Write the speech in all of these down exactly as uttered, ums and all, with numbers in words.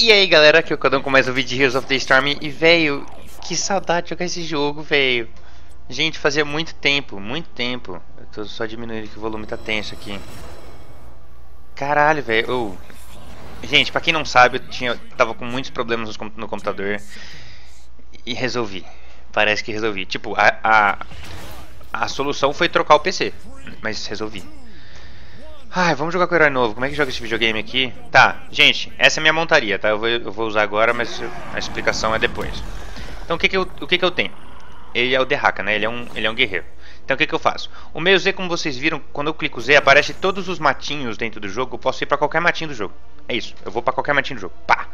E aí galera, aqui é o Kadão com mais um vídeo de Heroes of the Storm. E velho, que saudade de jogar esse jogo, velho. Gente, fazia muito tempo, muito tempo. Eu tô só diminuindo que o volume tá tenso aqui. Caralho, velho. Oh. Gente, pra quem não sabe, eu tinha, tava com muitos problemas no computador. E resolvi. Parece que resolvi. Tipo, a, a, a solução foi trocar o P C. Mas resolvi. Ai, vamos jogar com o herói novo. Como é que joga esse videogame aqui? Tá, gente, essa é a minha montaria, tá? Eu vou, eu vou usar agora, mas a explicação é depois. Então o que que eu, o que que eu tenho? Ele é o Dehaka, né? Ele é um, ele é um guerreiro. Então o que que eu faço? O meu Z, como vocês viram, quando eu clico Z, aparece todos os matinhos dentro do jogo. Eu posso ir pra qualquer matinho do jogo. É isso, eu vou pra qualquer matinho do jogo. Pá!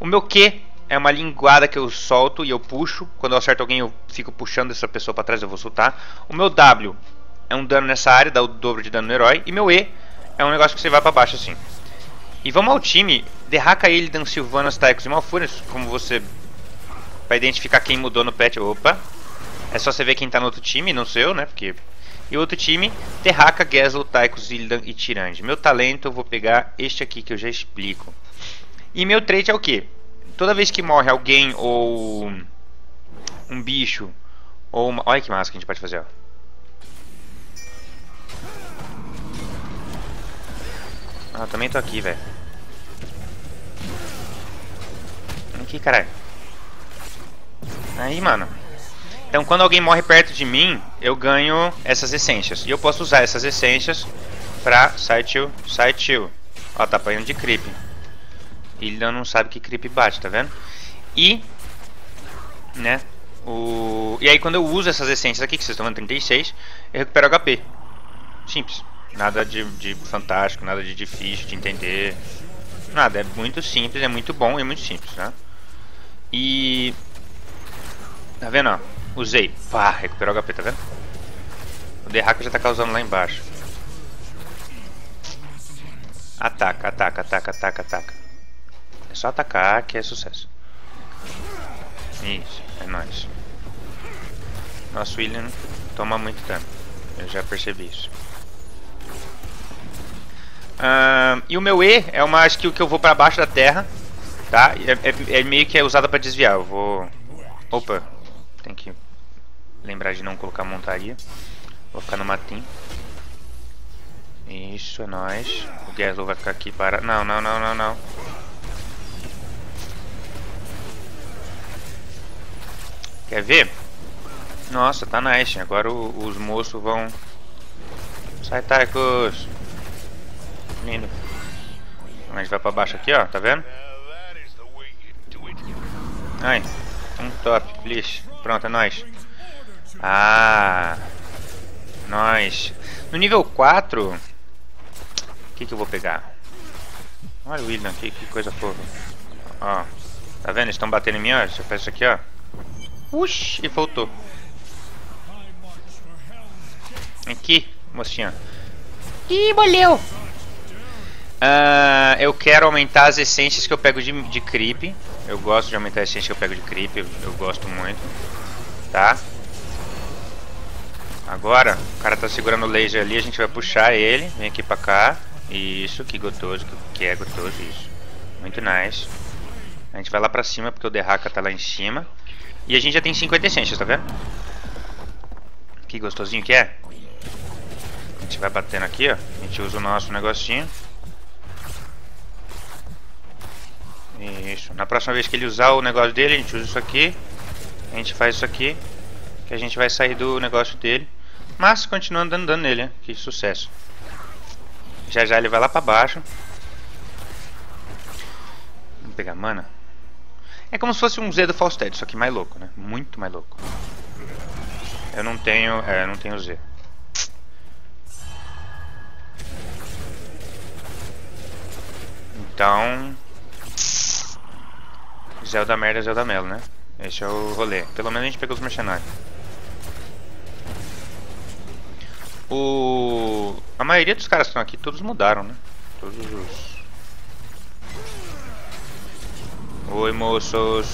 O meu Q é uma linguada que eu solto e eu puxo. Quando eu acerto alguém, eu fico puxando essa pessoa pra trás, eu vou soltar. O meu W... é um dano nessa área, dá o dobro de dano no herói. E meu E é um negócio que você vai pra baixo assim. E vamos ao time. Dehaka, Illidan, Sylvanas, Taikos e Malphuris. Como você vai identificar quem mudou no patch. Opa. É só você ver quem tá no outro time, não sei eu, né? Porque... E o outro time, Dehaka, Gazlowe, Taikos, Illidan e Tyrande. Meu talento, eu vou pegar este aqui que eu já explico. E meu trait é o que? Toda vez que morre alguém ou um bicho ou uma... Olha que massa que a gente pode fazer, ó. Ah, também tô aqui, velho. Aqui, caralho. Aí, mano. Então, quando alguém morre perto de mim, eu ganho essas essências. E eu posso usar essas essências pra... Saitil, saitil. Ó, tá apanhando de creep. Ele não sabe que creep bate, tá vendo? E... Né? O... E aí, quando eu uso essas essências aqui, que vocês estão vendo, trinta e seis, eu recupero H P. Simples. Nada de, de fantástico, nada de difícil de entender. Nada, é muito simples, é muito bom e é muito simples, né? E... Tá vendo, ó? Usei. Pá, recuperou o H P, tá vendo? O Dehaka já tá causando lá embaixo. Ataca, ataca, ataca, ataca, ataca. É só atacar que é sucesso. Isso, é nóis. Nosso William toma muito dano. Eu já percebi isso. Uh, e o meu E é uma skill que eu vou pra baixo da terra, tá? É, é, é meio que é usada pra desviar. Eu vou... Opa, tem que lembrar de não colocar montaria. Vou ficar no matinho. Isso, é nóis. O Gazlowe vai ficar aqui para... Não, não, não, não, não. Quer ver? Nossa, tá nice. Agora o, os moços vão... Sai, Taikos! Lindo. A gente vai pra baixo aqui, ó, tá vendo? Ai, um top, please. Pronto, é nóis. Ah, nóis. No nível quatro, o que que eu vou pegar? Olha o William aqui, que coisa fofa. Ó, tá vendo? Eles estão batendo em mim, ó. Se eu faço isso aqui, ó. Uxi, e voltou. Aqui, mocinha. Ih, boleu. Uh, eu quero aumentar as essências que eu pego de, de creep. Eu gosto de aumentar as essências que eu pego de creep. Eu, eu gosto muito. Tá? Agora, o cara tá segurando o laser ali. A gente vai puxar ele. Vem aqui pra cá. Isso, que gostoso. Que, que é gostoso isso. Muito nice. A gente vai lá pra cima porque o Dehaka tá lá em cima. E a gente já tem cinquenta essências, tá vendo? Que gostosinho que é. A gente vai batendo aqui, ó. A gente usa o nosso negocinho. Isso, na próxima vez que ele usar o negócio dele, a gente usa isso aqui. A gente faz isso aqui. Que a gente vai sair do negócio dele. Mas continuando dando dano nele, né? Que sucesso. Já já ele vai lá pra baixo. Vamos pegar mana. É como se fosse um Z do Falstead, só que mais louco, né? Muito mais louco. Eu não tenho... É, eu não tenho Z. Então... Zelda merda, Zelda melo, né? Esse é o rolê. Pelo menos a gente pegou os mercenários. O... A maioria dos caras que estão aqui, todos mudaram, né? Todos os... Oi, moços.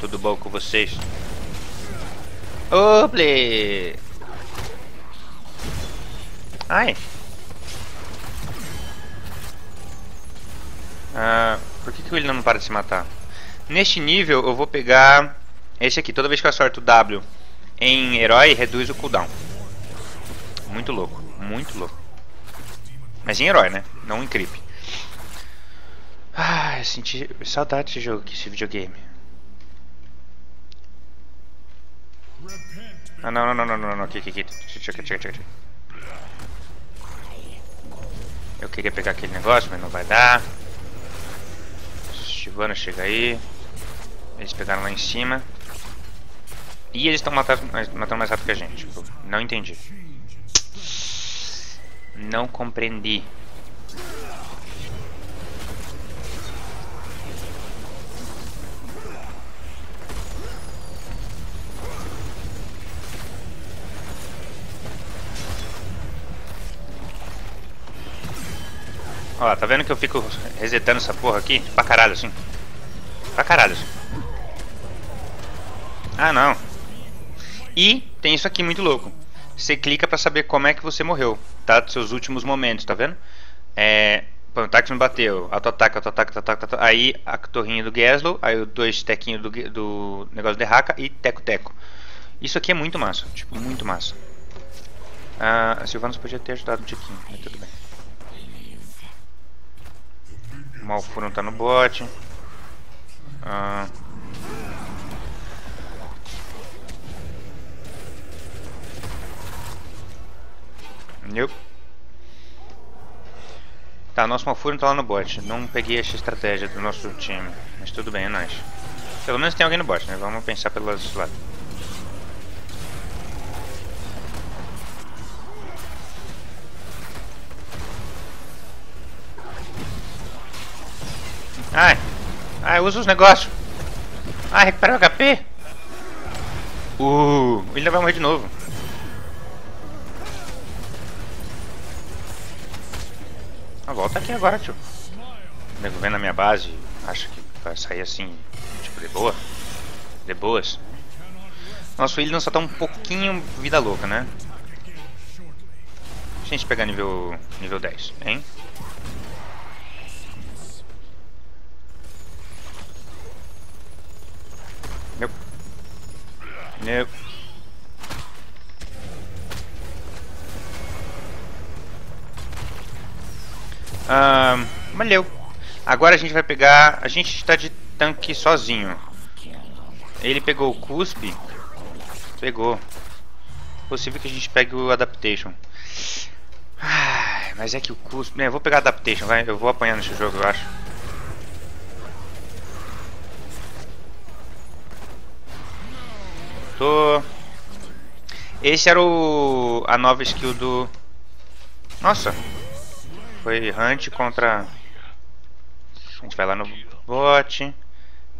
Tudo bom com vocês? Oble! Ai! Ah... Por que, que o William não para de se matar? Neste nível eu vou pegar esse aqui. Toda vez que eu acerto o W em herói, reduz o cooldown. Muito louco, muito louco. Mas em herói, né? Não em creep. Ah, eu senti saudade desse jogo, desse videogame. Ah, não, não, não, não, não, não. Aqui, aqui, aqui. Chega, chega, chega. Eu queria pegar aquele negócio, mas não vai dar. Sylvanas chega aí. Eles pegaram lá em cima. E eles estão matando, matando mais rápido que a gente. Não entendi. Não compreendi. Ó, tá vendo que eu fico resetando essa porra aqui? Pra caralho, assim. Pra caralho, assim. Ah, não. E tem isso aqui muito louco. Você clica pra saber como é que você morreu, tá? Dos seus últimos momentos, tá vendo? É... Pô, o Taikos me bateu. Auto-ataque, auto-ataque, auto-ataque, auto-ataque. Aí a torrinha do Gazlowe, aí os dois tequinhos do, do negócio de Dehaka e teco-teco. Isso aqui é muito massa, tipo, muito massa. Ah, a Sylvanas podia ter ajudado um tiquinho, mas tudo bem. O Malphuris não tá no bot. Ah... Nope. Tá, nosso Malphuris tá lá no bot. Não peguei essa estratégia do nosso time, mas tudo bem, é nóis. Pelo menos tem alguém no bot, né? Vamos pensar pelo outro lado. Ai, ai, usa os negócios. Ai, recupera o H P. Uh, ele vai morrer de novo. Ah, volta aqui agora, tio. O nego vem na minha base, acha que vai sair assim, tipo, de boa. De boas. Nosso William só tá um pouquinho vida louca, né? Deixa a gente pegar nível, nível dez, hein? Meu. Meu. Ahn, um, valeu. Agora a gente vai pegar... A gente tá de tanque sozinho. Ele pegou o cuspe. Pegou. Possível que a gente pegue o adaptation. Ah, mas é que o cuspe... Eu vou pegar adaptation, vai. Eu vou apanhar nesse jogo, eu acho. Tô... Esse era o... A nova skill do... Nossa! Foi Hunt contra... A gente vai lá no bot.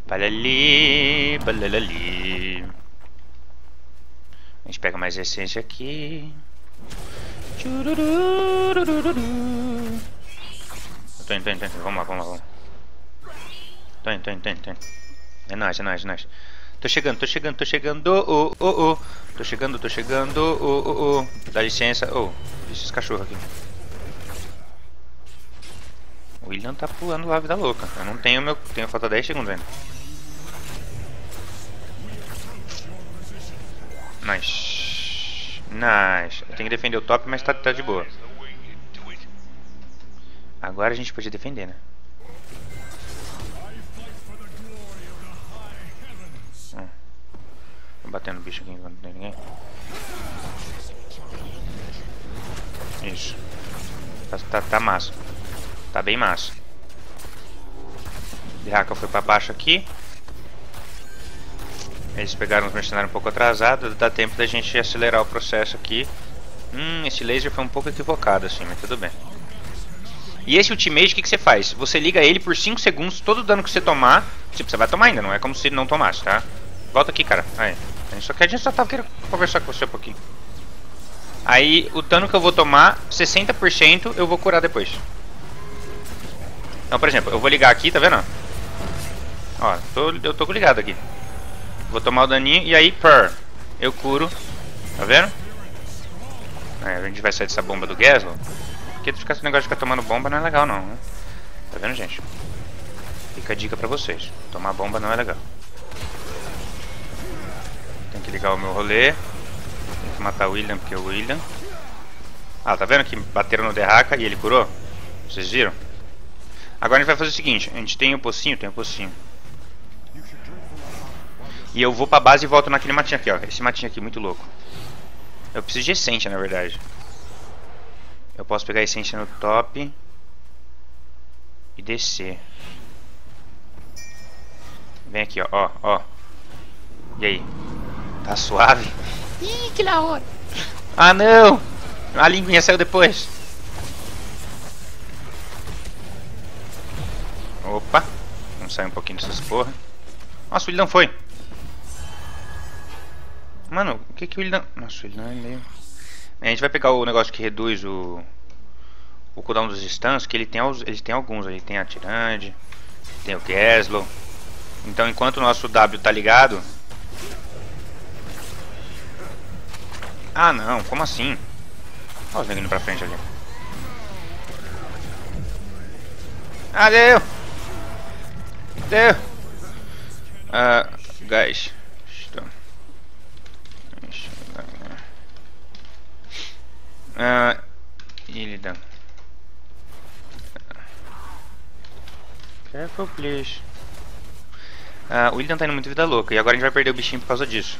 Balali, balalali. A gente pega mais essência aqui. Eu tô indo, tô indo, tô indo. Vamos lá, vamos lá, vamos lá. Tô indo, tô indo, tô indo, tô indo. É nóis, é nóis, é nóis. Tô chegando, tô chegando, tô chegando, oh, oh, oh. Tô chegando, tô chegando, oh, oh, oh. Dá licença, oh, esses cachorros aqui. O William tá pulando lá, vida louca. Eu não tenho meu. Tenho falta dez segundos ainda. Nice. Nice. Eu tenho que defender o top, mas tá, tá de boa. Agora a gente podia defender, né? Hum. Tô batendo o bicho aqui enquanto não tem ninguém. Isso. Tá, tá, tá massa. Tá bem massa. Dehaka foi pra baixo aqui. Eles pegaram os mercenários um pouco atrasados. Dá tempo da gente acelerar o processo aqui. Hum, esse laser foi um pouco equivocado assim, mas tudo bem. E esse ultimate, o que, que você faz? Você liga ele por cinco segundos, todo o dano que você tomar. Tipo, você vai tomar ainda, não é como se não tomasse, tá? Volta aqui, cara. Aí. Só que a gente só tava querendo conversar com você um pouquinho. Aí, o dano que eu vou tomar, sessenta por cento eu vou curar depois. Então, por exemplo, eu vou ligar aqui, tá vendo? Ó, tô, eu tô ligado aqui. Vou tomar o daninho e aí, purr, eu curo. Tá vendo? Aí, a gente vai sair dessa bomba do Gazlowe. Porque esse negócio de ficar tomando bomba não é legal, não. Tá vendo, gente? Fica a dica pra vocês. Tomar bomba não é legal. Tem que ligar o meu rolê. Tem que matar o William, porque é o William. Ah, tá vendo que bateram no Dehaka e ele curou? Vocês viram? Agora a gente vai fazer o seguinte. A gente tem o pocinho, tem o pocinho. E eu vou pra base e volto naquele matinho aqui, ó. Esse matinho aqui, muito louco. Eu preciso de essência, na verdade. Eu posso pegar a essência no top e descer. Vem aqui, ó, ó, ó. E aí? Tá suave? Ih, que da hora! Ah, não! A linguinha saiu depois. Opa! Vamos sair um pouquinho dessas porra. Nossa, o Illidan foi! Mano, o que que o Illidan... Nossa, o Illidan é meio... A gente vai pegar o negócio que reduz o... O cooldown dos stuns, que ele tem, ele tem alguns. Ele tem a Tyrande, tem o Gazlowe. Então, enquanto o nosso W tá ligado... Ah, não. Como assim? Olha os neguinhos pra frente ali. Ah, deu! Deu! Ah, guys. Ah, Illidan. Careful, please. Ah, o Illidan tá indo muito vida louca. E agora a gente vai perder o bichinho por causa disso.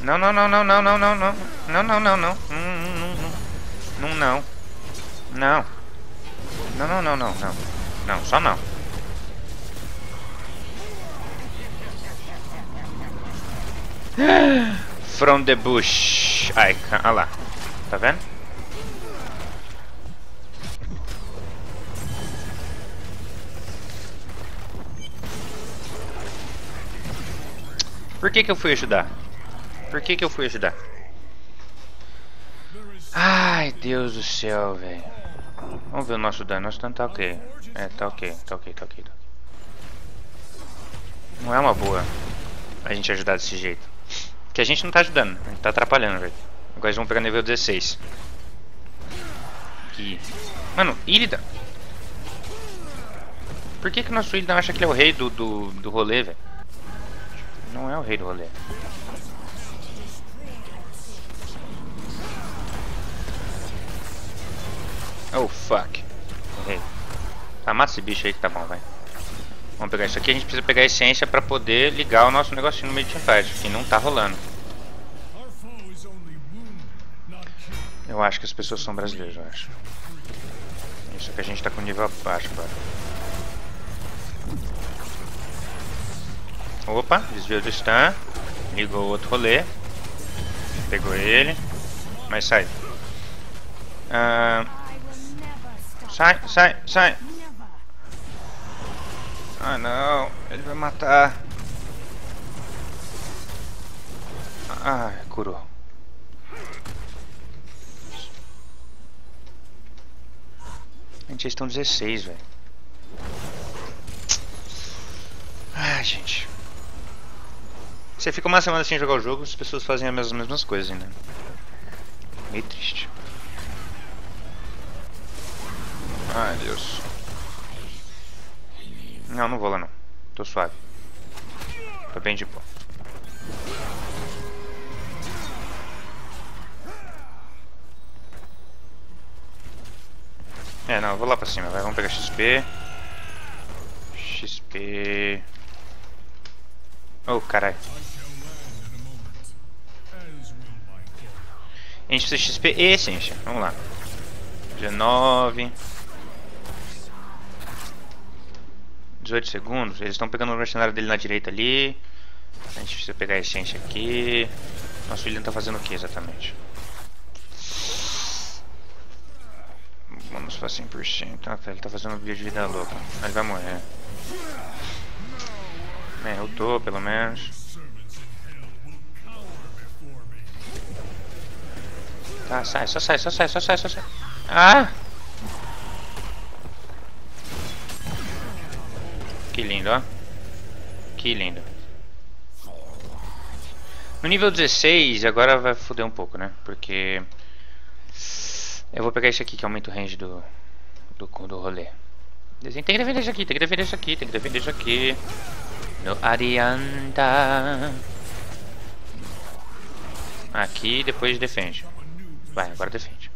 Não, não, não, não, não, não, não, não, não, não, não, não, não, não, não, não, não, não, não, não, não, só não. From the bush, ai, ah lá, tá vendo? Por que que eu fui ajudar? Por que que eu fui ajudar? Ai, Deus do céu, velho. Vamos ver o nosso dano. Nosso dano tá ok. É, tá ok, tá ok, tá ok. Tá ok. Não é uma boa a gente ajudar desse jeito. Porque a gente não tá ajudando, a gente tá atrapalhando, velho. Agora eles vão pegar nível dezesseis. Aqui. Mano, Illidan. Por que que o nosso Illidan acha que ele é o rei do, do, do rolê, velho? Não é o rei do rolê. Oh, fuck. Errei. Tá, mata esse bicho aí que tá bom, vai. Vamos pegar isso aqui. A gente precisa pegar a essência pra poder ligar o nosso negocinho no meio de teamfight, que não tá rolando. Eu acho que as pessoas são brasileiras, eu acho. Isso que a gente tá com nível abaixo agora. Opa, desviou do stun. Ligou o outro rolê. Pegou ele. Mas sai. Ah... Sai, sai, sai. Ah, não. Ele vai matar. Ah, curou. Gente, eles estão dezesseis, velho. Ah, gente. Você fica uma semana sem jogar o jogo, as pessoas fazem as mesmas coisas ainda. Meio triste. Ai, Deus. Não, não vou lá não. Tô suave. Tô bem de boa. É, não, eu vou lá pra cima. Vai, vamos pegar X P. X P. Oh, caralho. A gente precisa de X P e essência. Vamos lá. dezenove... dezoito segundos, eles estão pegando o mercenário dele na direita ali. A gente precisa pegar a essência aqui. Nosso William tá fazendo o que exatamente? Vamos pra cem por cento. Ah, tá, ele tá fazendo um vídeo de vida louca. Ele vai morrer. É, eu tô, pelo menos. Tá, sai, só sai, só sai, só sai, só sai. Ah! Que lindo, ó. Que lindo. No nível dezesseis, agora vai foder um pouco, né? Porque... Eu vou pegar esse aqui que aumenta o range do, do, do rolê. Tem que defender isso aqui, tem que defender isso aqui, tem que defender isso aqui. Não adianta. Aqui, depois defende. Vai, agora defende.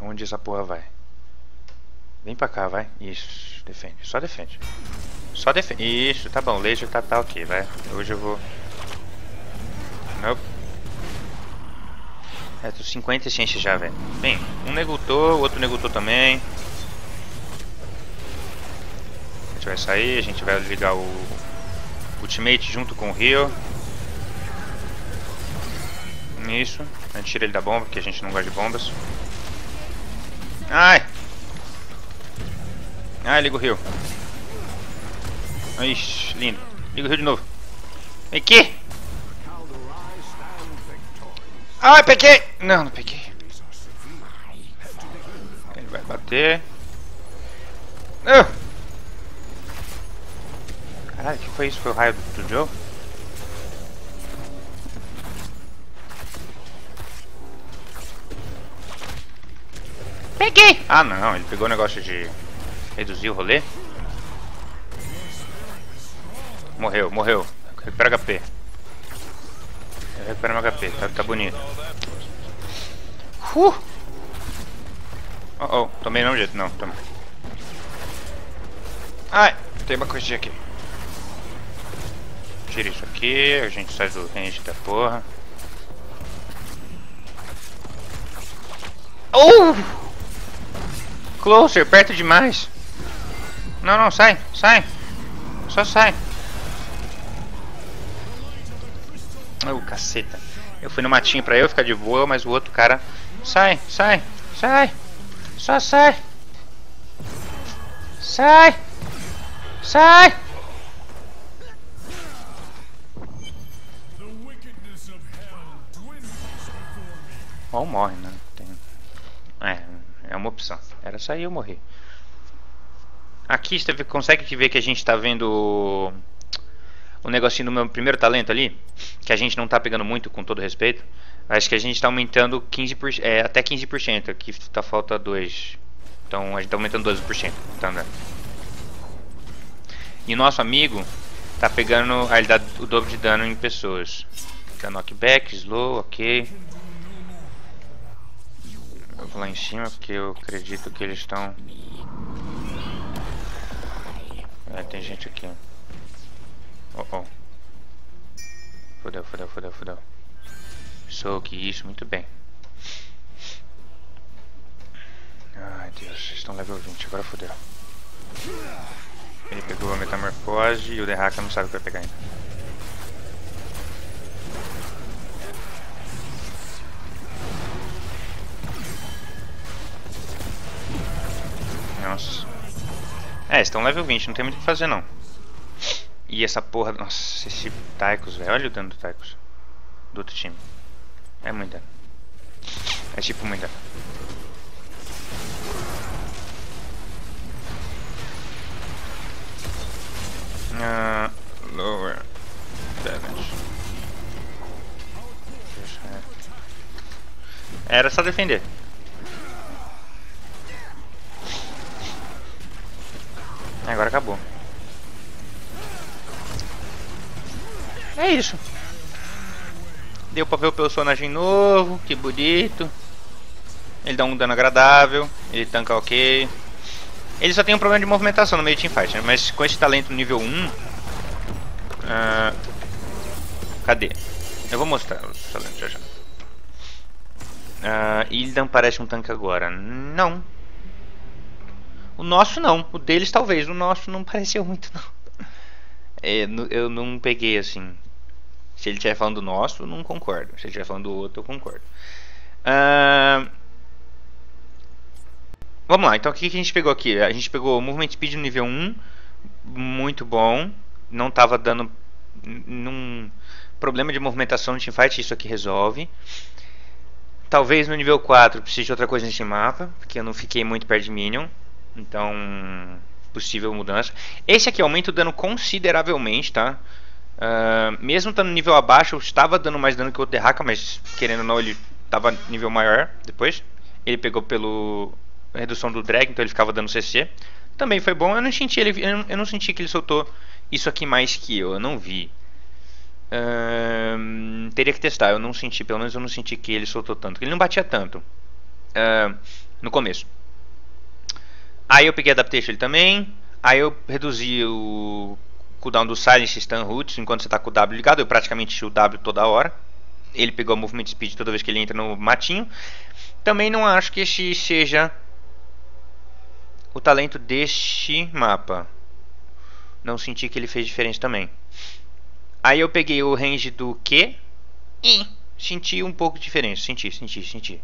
Onde essa porra vai? Vem pra cá, vai. Isso, defende. Só defende. Só defende. Isso, tá bom. Laser tá, tá ok, vai. Hoje eu vou... Nope. É, tô cinquenta ciências já, velho. Bem, um negutou, o outro negutou também. A gente vai sair, a gente vai ligar o ultimate junto com o Rio. Isso. A gente tira ele da bomba, porque a gente não gosta de bombas. Ai! Ai, liga o Rio. Ixi, lindo. Liga o Rio de novo. Vem aqui! Ai, peguei! Não, não peguei. Ele vai bater. Não! Caralho, o que foi isso? Foi o raio do, do Joe? Peguei! Ah, não, ele pegou o negócio de reduzir o rolê. Morreu, morreu. Recupera H P. Recupera meu H P, tá, tá bonito. Uh! Oh oh, tomei não jeito, não, tomei. Ai, tem uma coisinha aqui. Tira isso aqui, a gente sai do range da porra. Oh! Closer, perto demais. Não, não, sai, sai. Só sai. Oh, caceta. Eu fui no matinho pra eu ficar de boa, mas o outro cara... Sai, sai, sai. Só sai. Sai. Sai. Ou morre, né? Tem... É, é uma opção. Era sair ou morrer. Aqui você consegue ver que a gente tá vendo... O negocinho do meu primeiro talento ali, que a gente não tá pegando muito, com todo respeito. Acho que a gente tá aumentando quinze por cento, é, até quinze por cento. Aqui tá falta dois. Então a gente tá aumentando doze por cento. Tá andando. E nosso amigo tá pegando. Ah, ele dá o dobro de dano em pessoas. Fica knockback, slow, ok. Eu vou lá em cima porque eu acredito que eles estão. É, tem gente aqui. Oh, oh. Fudeu, fudeu, fudeu, fudeu. Sou que isso, muito bem. Ai, Deus, vocês estão level vinte, agora fudeu. Ele pegou a metamorfose e o Dehaka não sabe o que vai pegar ainda. Nossa. É, estão level vinte, não tem muito o que fazer não. E essa porra, nossa, esse Taikos, velho, olha o dano do Taikos. Do outro time. É muito dano. É tipo muito dano. Ah, lower damage. Era só defender. Agora acabou. É isso. Deu pra ver o personagem novo. Que bonito. Ele dá um dano agradável. Ele tanca ok. Ele só tem um problema de movimentação no meio de teamfight, né? Mas com esse talento nível um uh, cadê? Eu vou mostrar os talentos já já. uh, Illidan parece um tanque agora. Não. O nosso não. O deles talvez. O nosso não pareceu muito não. é, eu não peguei assim. Se ele estiver falando do nosso, eu não concordo. Se ele estiver falando do outro, eu concordo. Uh... Vamos lá, então o que a gente pegou aqui? A gente pegou o Movement Speed no nível um. Muito bom. Não estava dando num problema de movimentação no teamfight. Isso aqui resolve. Talvez no nível quatro precise de outra coisa nesse mapa, porque eu não fiquei muito perto de Minion. Então, possível mudança. Esse aqui aumenta o dano consideravelmente, tá? Uh, mesmo estando nível abaixo, eu estava dando mais dano que o Dehaka, mas querendo ou não, ele estava nível maior depois. Ele pegou pelo redução do drag, então ele ficava dando C C. Também foi bom, eu não senti, ele, eu não, eu não senti que ele soltou isso aqui mais que eu, eu não vi. Uh, teria que testar, eu não senti, pelo menos eu não senti que ele soltou tanto. Ele não batia tanto uh, no começo. Aí eu peguei a adaptation ele também. Aí eu reduzi o cooldown do Silence Stun Roots. Enquanto você está com o W ligado, eu praticamente tiro o W toda hora. Ele pegou a Movement Speed toda vez que ele entra no matinho. Também não acho que esse seja o talento deste mapa. Não senti que ele fez diferença também. Aí eu peguei o range do Q e senti um pouco de diferença. Senti, senti, senti.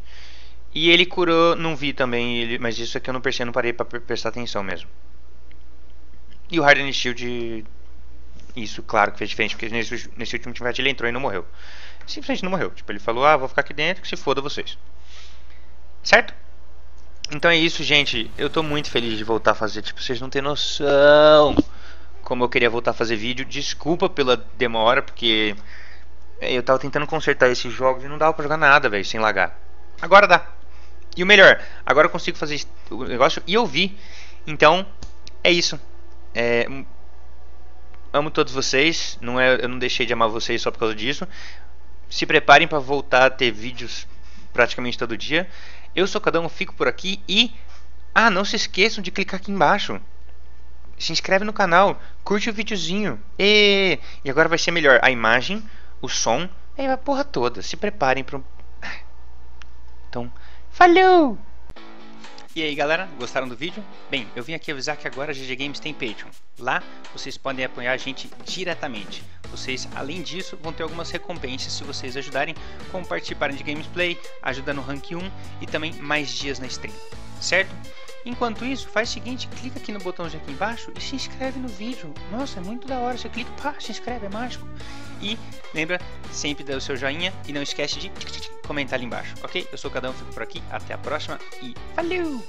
E ele curou, não vi também, ele, mas isso aqui eu não percebi, não parei pra prestar atenção mesmo. E o Harden Shield, isso claro que fez diferença, porque nesse, nesse último teamfight ele entrou e não morreu. Simplesmente não morreu. Tipo, ele falou, ah, vou ficar aqui dentro, que se foda vocês. Certo? Então é isso, gente. Eu tô muito feliz de voltar a fazer, tipo, vocês não têm noção como eu queria voltar a fazer vídeo. Desculpa pela demora, porque eu tava tentando consertar esses jogos e não dava pra jogar nada, velho, sem lagar. Agora dá. E o melhor, agora eu consigo fazer o negócio e eu vi. Então, é isso. É, amo todos vocês. Não é, eu não deixei de amar vocês só por causa disso. Se preparem para voltar a ter vídeos praticamente todo dia. Eu sou o Kadão, fico por aqui e... Ah, não se esqueçam de clicar aqui embaixo. Se inscreve no canal, curte o videozinho. E, e agora vai ser melhor. A imagem, o som, é a porra toda. Se preparem para... Então... Falou! E aí galera, gostaram do vídeo? Bem, eu vim aqui avisar que agora a G G Games tem Patreon. Lá vocês podem apoiar a gente diretamente. Vocês, além disso, vão ter algumas recompensas se vocês ajudarem, como participarem de gameplay, ajuda no rank um e também mais dias na stream, certo? Enquanto isso, faz o seguinte, clica aqui no botãozinho aqui embaixo e se inscreve no vídeo. Nossa, é muito da hora, você clica, pá, se inscreve, é mágico. E lembra, sempre dá o seu joinha e não esquece de... comentar ali embaixo, ok? Eu sou o Kadão, fico por aqui, até a próxima e valeu!